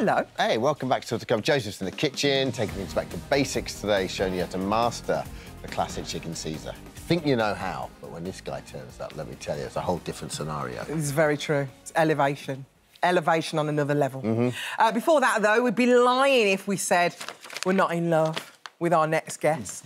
Hello. Hey, welcome back to Cover. Joseph's in the kitchen, taking things back to basics today, showing you how to master the classic chicken Caesar. Think you know how, but when this guy turns up, let me tell you, it's a whole different scenario. It's very true. It's elevation. Elevation on another level. Before that, though, we'd be lying if we said we're not in love with our next guest.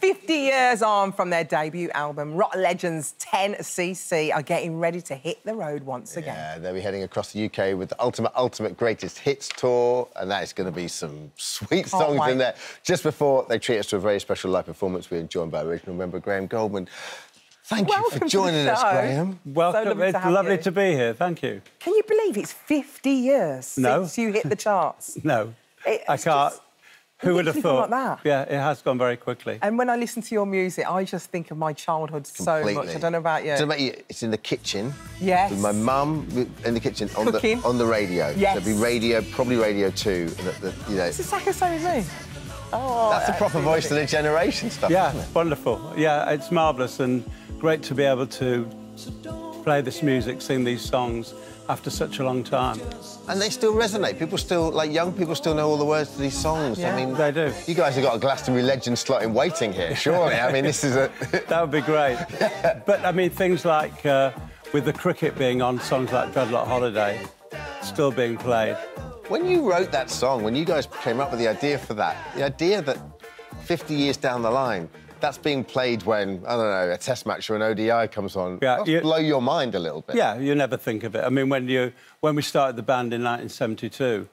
50 years on from their debut album, rock legends 10cc are getting ready to hit the road once again. Yeah, they'll be heading across the UK with the ultimate greatest hits tour, and that is going to be some sweet songs in there. Just before they treat us to a very special live performance, we're joined by original member Graham Gouldman. Thank you for joining us, Graham. Welcome. It's lovely to be here. Thank you. Can you believe it's 50 years since you hit the charts? No, I can't. Who would have thought? Like that. Yeah, it has gone very quickly. And when I listen to your music, I just think of my childhood so much. I don't know about you. It's in the kitchen. Yes. With my mum in the kitchen on the radio. Yes. It'll be radio, probably Radio 2. You know. It's exactly the same as me. Oh. That's the proper voice of the generation stuff. Yeah, isn't it? Wonderful. Yeah, it's marvellous and great to be able to play this music, sing these songs after such a long time. And they still resonate. People still, like, young people still know all the words to these songs. Yeah, I mean, they do. You guys have got a Glastonbury legend slot in waiting here, surely. I mean, this is a... That would be great. But, I mean, things like, with the cricket being on, songs like Dreadlock Holiday still being played. When you wrote that song, when you guys came up with the idea for that, the idea that 50 years down the line, that's being played when, I don't know, a test match or an ODI comes on. Yeah, that'll blow your mind a little bit. Yeah, you never think of it. I mean, when we started the band in 1972,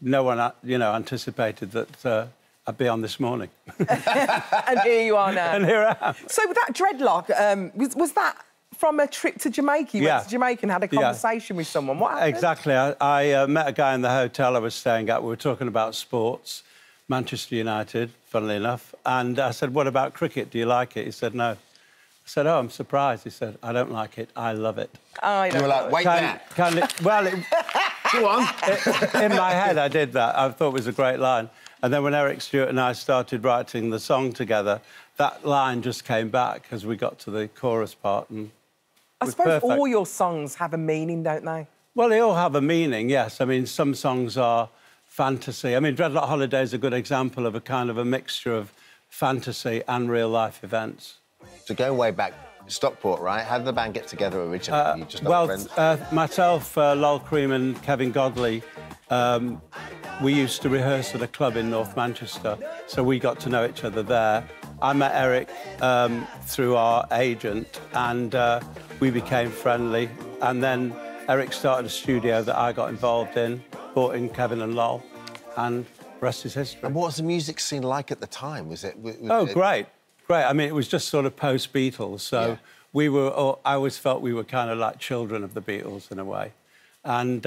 no one, you know, anticipated that I'd be on this morning. And here you are now. And here I am. So with that dreadlock, was that from a trip to Jamaica? You went to Jamaica and had a conversation with someone. What happened? Exactly. I met a guy in the hotel I was staying at. We were talking about sports. Manchester United, funnily enough, and I said, what about cricket? Do you like it? He said, no. I said, oh, I'm surprised. He said, I don't like it, I love it. Oh, you were like, wait back. Well, go on. In my head, I did that. I thought it was a great line. And then when Eric Stewart and I started writing the song together, that line just came back as we got to the chorus part. And I suppose all your songs have a meaning, don't they? Well, they all have a meaning, yes. I mean, some songs are fantasy. I mean, Dreadlock Holiday is a good example of a kind of a mixture of fantasy and real-life events. So going way back, Stockport, right? How did the band get together originally? You just myself, Lol Cream and Kevin Godley, we used to rehearse at a club in North Manchester, so we got to know each other there. I met Eric through our agent, and we became friendly. And then Eric started a studio that I got involved in, brought in Kevin and Lol, and the rest is history. And what was the music scene like at the time? Was it... great, great. I mean, it was just sort of post-Beatles, so we were... I always felt we were kind of like children of the Beatles, in a way. And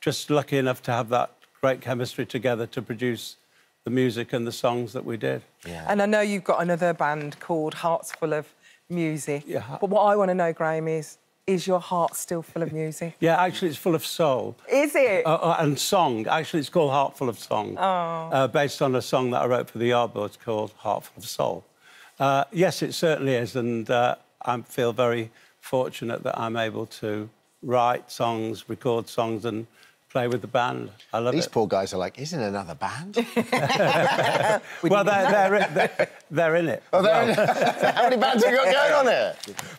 just lucky enough to have that great chemistry together to produce the music and the songs that we did. Yeah. And I know you've got another band called Heart Full of Music. Yeah. But what I want to know, Graham, is your heart still full of music? Yeah, actually, it's full of soul. Is it? And song. Actually, it's called Heart Full of Song, based on a song that I wrote for the Yardbirds called Heart Full of Soul. Yes, it certainly is, and I feel very fortunate that I'm able to write songs, record songs, and play with the band. I love These poor guys are like, isn't another band? Well, they're in it. Oh, they're in it. How many bands have you got going on here?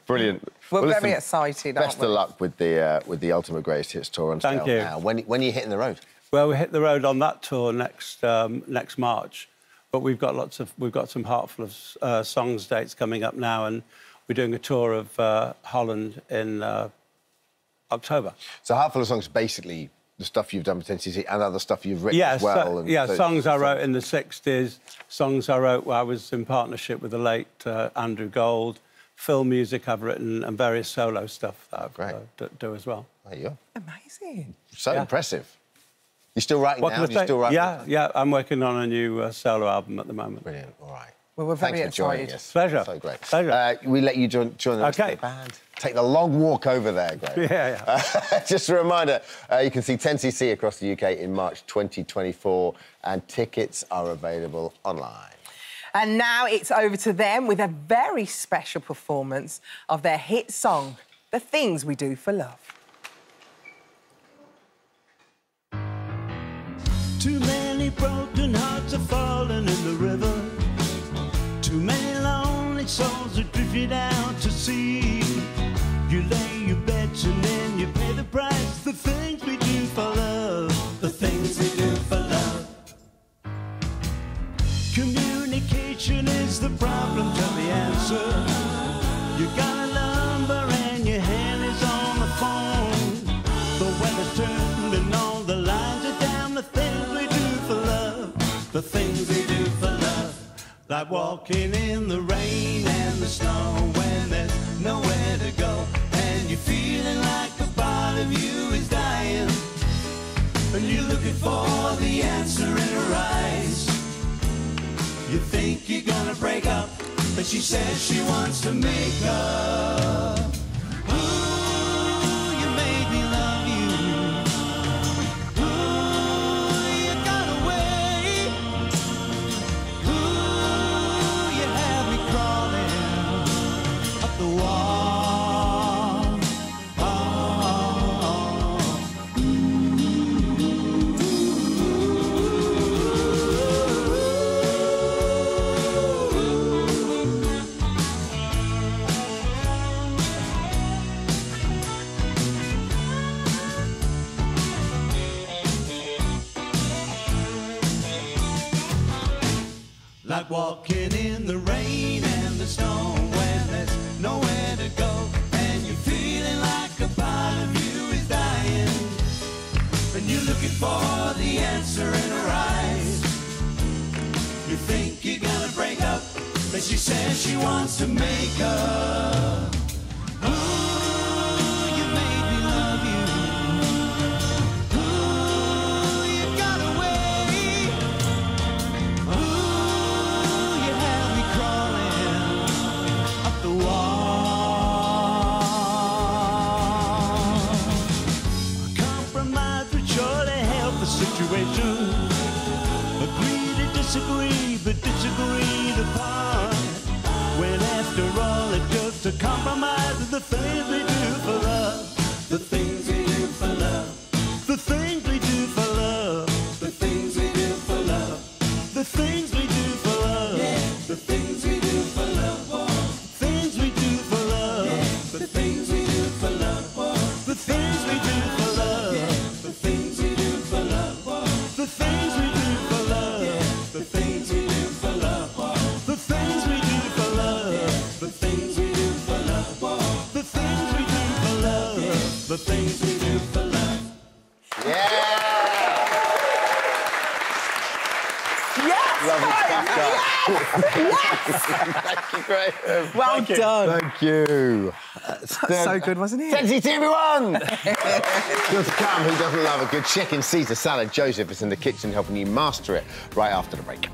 Brilliant. We're very excited, aren't we? Best of luck with the Ultimate Greatest Hits Tour on sale now. Thank you. When are you hitting the road? Well, we hit the road on that tour next March, but we've got some Heartful of Songs dates coming up now, and we're doing a tour of Holland in October. So Heartful of Songs basically the stuff you've done with 10cc and other stuff you've written as well. Songs I wrote in the 60s, songs I wrote where I was in partnership with the late Andrew Gold, film music I've written, and various solo stuff that I've do as well. There you are. Amazing. So impressive. You're still writing now? You're still writing? Yeah, I'm working on a new solo album at the moment. Brilliant, all right. Well, we're very excited. Thanks for joining us. Pleasure. So great. Pleasure. We let you join the rest of the band. Take the long walk over there, Graham. Just a reminder, you can see 10cc across the UK in March 2024, and tickets are available online. And now it's over to them with a very special performance of their hit song, The Things We Do For Love. Too many broken hearts are falling in the river. Too many lonely souls are drifted out to sea. You lay your bets and then you pay the price. The things we do for love. The things we do for love. Communication is the problem, tell the answer. You got a number and your hand is on the phone. The weather's turned and all the lines are down. The things we do for love. The things we do for love. Like walking in the rain and the snow when there's nowhere to go. And you're feeling like the part of you is dying. And you're looking for the answer in her eyes. You think you're gonna break up, but she says she wants to make up. Ooh, you made me love you. Ooh, you got away. Ooh, you had me crawling up the wall. Oh, oh, oh. Like walking in the rain and the snow when there's nowhere to go. And you're feeling like a part of you is dying. And you're looking for the answer in her eyes. You think you're gonna break up, but she says she wants to make up. Ooh, you made me love you. Ooh, you got away. Ooh, you had me crawling up the wall. Compromise would surely help the situation. Agree to disagree, but disagree to part. When after all it goes to compromise is the things we do for love. The things we do for love. The things we do for love. The things we do for love. The things we do for love. The things we do for love. Things we do for love. The things we do for love. The things we do for love. The things we do for love. The things we do for love. The things we do for love. The things we do for love. The things we do for love. The things we do for love. The things we do for love. Yeah! Yes! Lovely stuff, guys. Yes! Yes! Graham. Well done. Thank you. So good, wasn't it? Sexy to everyone! Just come, who doesn't love a good chicken Caesar salad? Joseph is in the kitchen helping you master it right after the break.